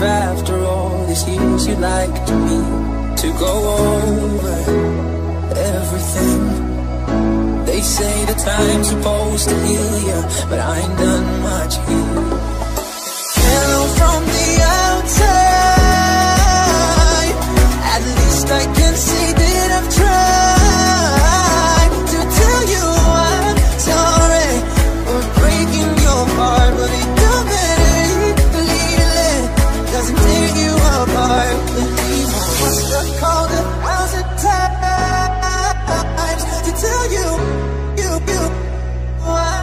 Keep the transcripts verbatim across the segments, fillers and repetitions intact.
if after all these years you'd like me to go over everything. They say the time's supposed to heal you, but I ain't done much healing. Hello from the outside, at least I can see that I've tried to tell you I'm sorry for breaking your heart, but it called a thousand times to tell you, you, you, why.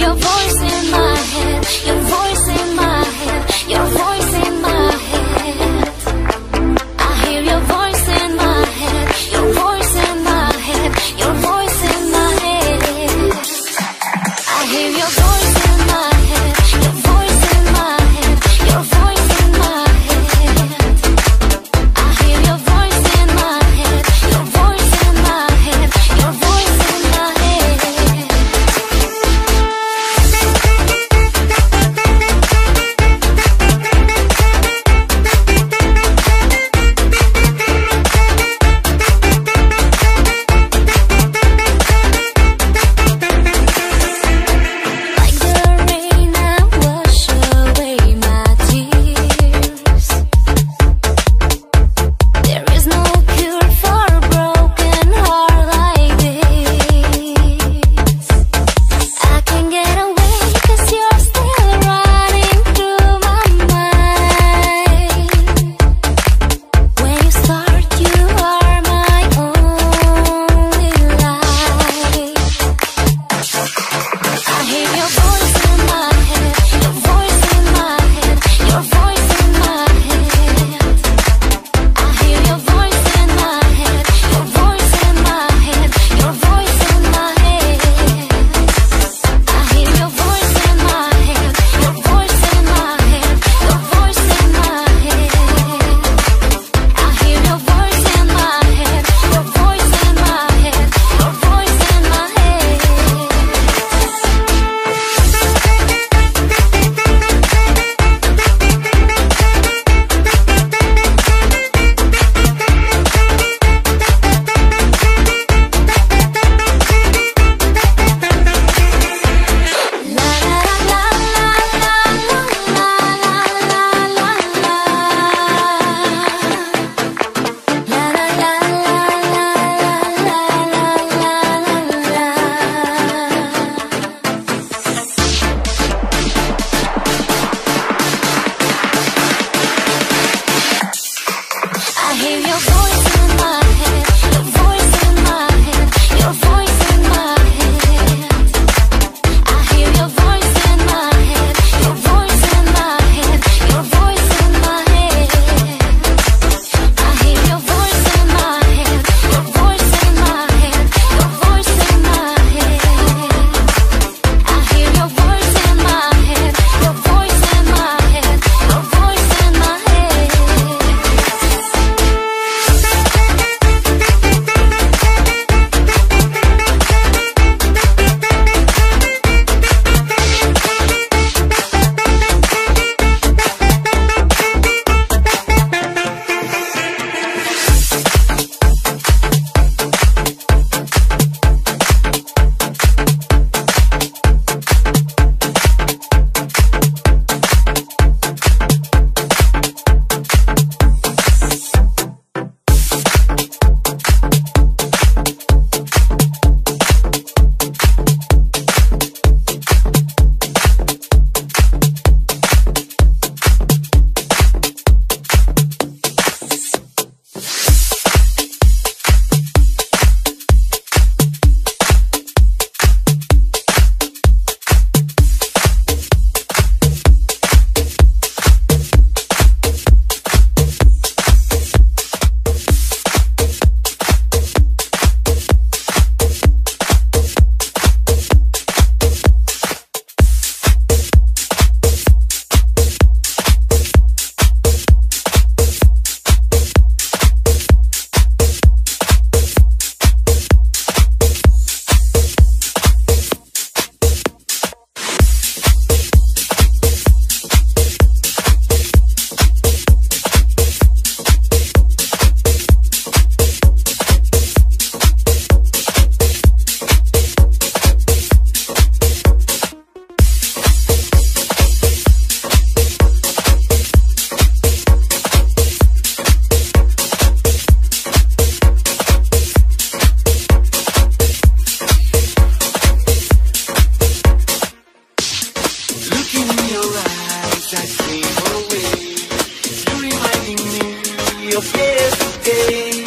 Your voice in my head, I hear your voice in my head. again.